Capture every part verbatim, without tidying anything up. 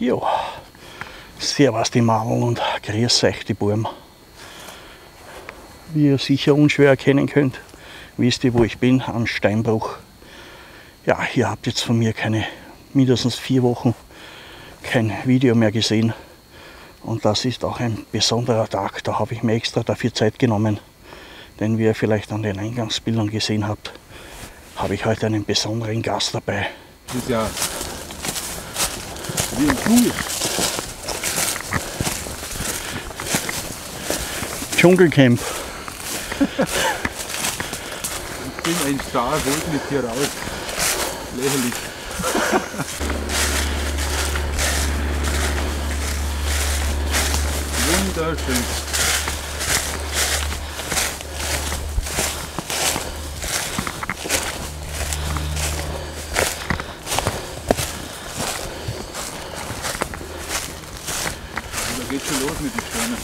Ja, servus die Mameln und grüß euch die Buben. Wie ihr sicher unschwer erkennen könnt, wisst ihr, wo ich bin, am Steinbruch. Ja, ihr habt jetzt von mir keine, mindestens vier Wochen kein Video mehr gesehen. Und das ist auch ein besonderer Tag, da habe ich mir extra dafür Zeit genommen. Denn wie ihr vielleicht an den Eingangsbildern gesehen habt, habe ich heute einen besonderen Gast dabei. Das ist ja wie ein Dschungel. Dschungelcamp. Ich bin ein Star, holt mich hier raus. Lächerlich. Wunderschön. Da geht's schon los mit den Steinen.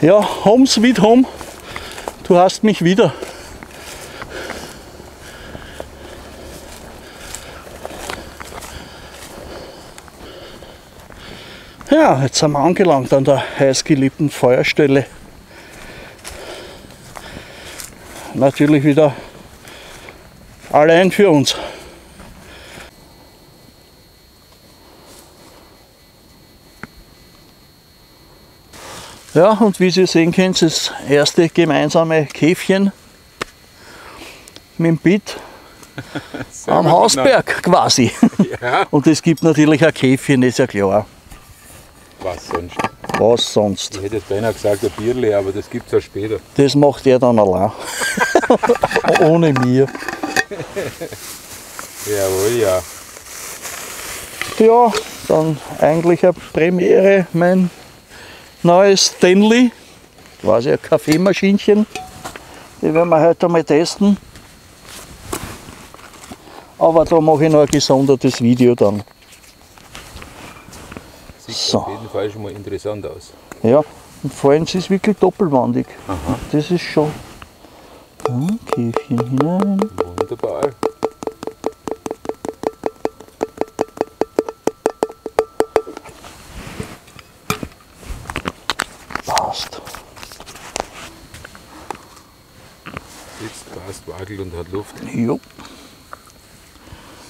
Ja, home sweet home, du hast mich wieder. Ja, jetzt sind wir angelangt an der heißgeliebten Feuerstelle. Natürlich wieder allein für uns. Ja, und wie Sie sehen können, ist das erste gemeinsame Käfchen mit dem Pit am Hausberg quasi. Ja. Und es gibt natürlich ein Käfchen, ist ja klar. Was sonst? Was sonst? Ich hätte jetzt beinahe gesagt ein Bierle, aber das gibt es ja später. Das macht er dann allein. Ohne mir. Jawohl, ja. Ja, dann eigentlich eine Premiere, mein neues Stanley, quasi ein Kaffeemaschinchen, die werden wir heute mal testen. Aber da mache ich noch ein gesondertes Video dann. Sieht so auf jeden Fall schon mal interessant aus. Ja, und vor allem, sie ist wirklich doppelwandig. Aha. Das ist schon ein Käfchen hinein. Wunderbar. Sitzt, passt, wackelt und hat Luft. Jo.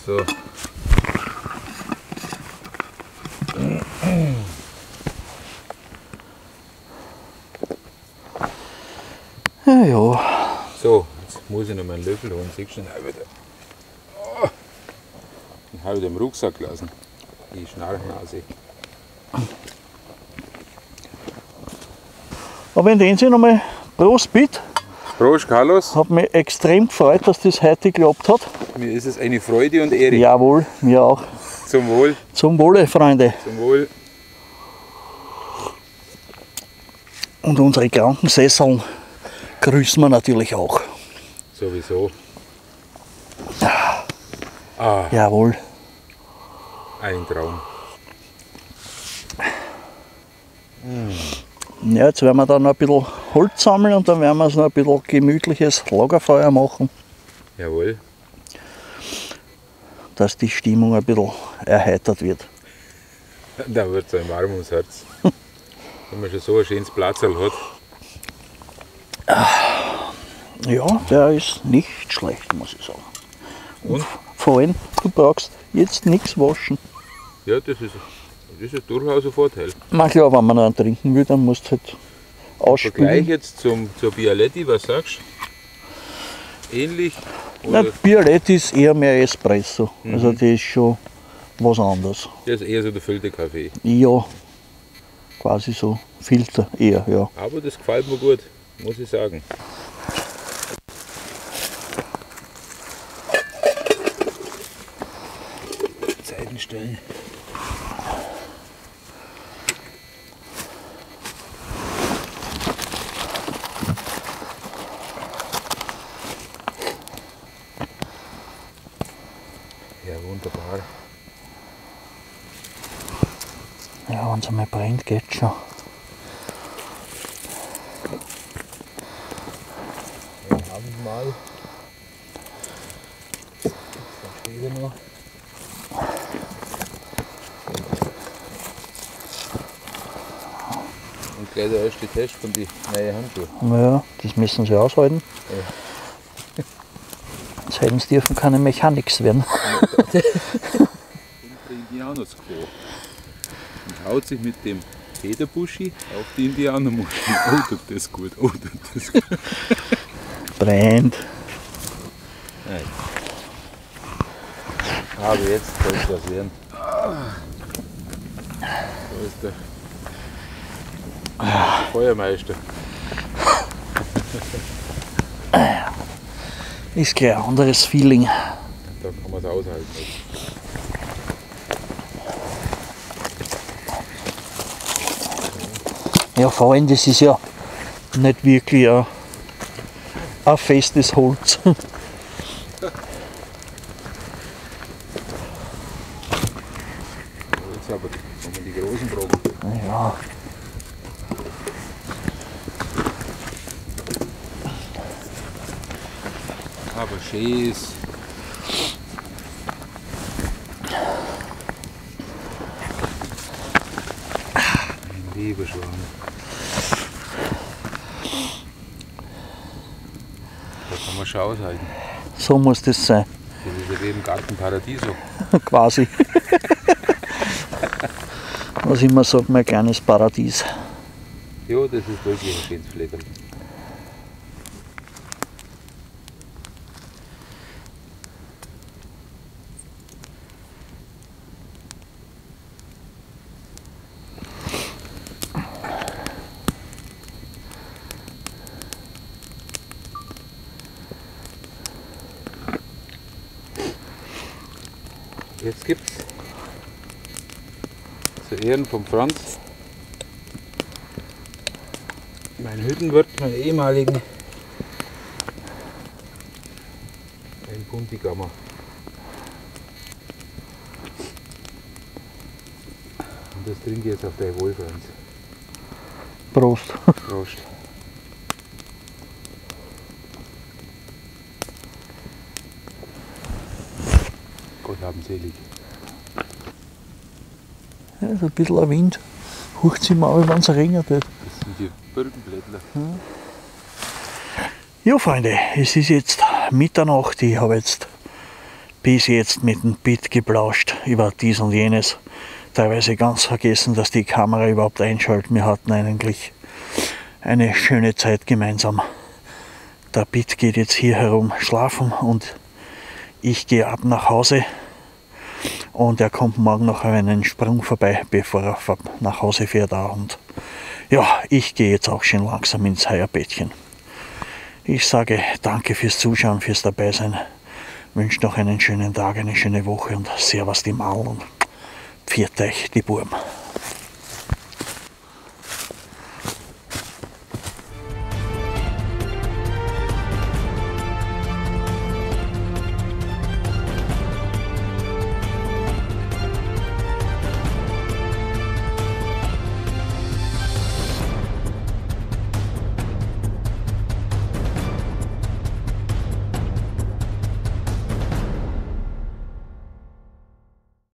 So. Ja, jo. So, jetzt muss ich noch meinen Löffel holen. Siehst du, den habe ich da. Oh. Den habe ich im Rucksack gelassen. Die Schnarchnase. Aber in dem Sinne nochmal Prost, Pit. Prost, Carlos. Hat mich extrem gefreut, dass das heute geklappt hat. Mir ist es eine Freude und Ehre. Jawohl, mir auch. Zum Wohl. Zum Wohle, Freunde. Zum Wohl. Und unsere kranken Sesseln grüßen wir natürlich auch. Sowieso. Ah. Jawohl. Ein Traum. Mm. Ja, jetzt werden wir da noch ein bisschen Holz sammeln und dann werden wir uns noch ein bisschen gemütliches Lagerfeuer machen. Jawohl. Dass die Stimmung ein bisschen erheitert wird. Da wird es ein warm ums Herz. Wenn man schon so ein schönes Platzerl hat. Ja, der ist nicht schlecht, muss ich sagen. Und? Vor allem, du brauchst jetzt nichts waschen. Ja, das ist Das ist durchaus ein Vorteil. Na klar, wenn man noch einen trinken will, dann musst du halt ausspülen. Vergleich jetzt zum, zur Bialetti, was sagst du? Ähnlich? Oder? Na, Bialetti ist eher mehr Espresso. Mhm. Also das ist schon was anderes. Das ist eher so der Filterkaffee? Ja, quasi so Filter eher, ja. Aber das gefällt mir gut, muss ich sagen. Zeiten stellen. Ja, wunderbar. Ja, wenn es einmal brennt, geht schon. Ja, haben wir mal. Da steht er noch. Und gleich der erste Test von den neuen Handschuhen. Ja, das müssen sie aushalten. Ja. Sonst dürfen keine Mechanics werden. Indianersklo. Und haut sich mit dem Federbuschi auf die Indianermuschi. Oh, tut das gut, oh, tut das gut. Brennt. Nein. Aber jetzt soll ich was werden. Da ist der Feuermeister. Ist gleich ein anderes Feeling. Da kann man es aushalten. Ja, vor allem, das ist ja nicht wirklich ein, ein festes Holz. Jetzt aber kommen die großen Brocken. Ja. Aber schön ist. Mein lieber Schwan. Da kann man schon aushalten. So muss das sein. Das ist ja wie im Gartenparadiso. Quasi. Was immer sagt, mein kleines Paradies. Ja, das ist wirklich ein schönes Flecken. Jetzt gibt's zu Ehren vom Franz, mein Hüttenwirt, meinen ehemaligen, den Puntigammer. Und das trinke ich jetzt auf dein Wohl, Franz. Prost. Prost. Selig. Ja, so ein bisschen ein Wind. Hucht sie mal, wenn es regnet. Das sind die Birkenblättler. Ja, Freunde, es ist jetzt Mitternacht. Ich habe jetzt bis jetzt mit dem Pit geplauscht über dies und jenes. Teilweise ganz vergessen, dass die Kamera überhaupt einschaltet. Wir hatten eigentlich eine schöne Zeit gemeinsam. Der Pit geht jetzt hier herum schlafen und ich gehe ab nach Hause. Und er kommt morgen noch einen Sprung vorbei, bevor er nach Hause fährt. Und ja, ich gehe jetzt auch schon langsam ins Heierbettchen. Ich sage danke fürs Zuschauen, fürs Dabeisein. Wünsche noch einen schönen Tag, eine schöne Woche und Servus die Mal und pfiat euch die Burm.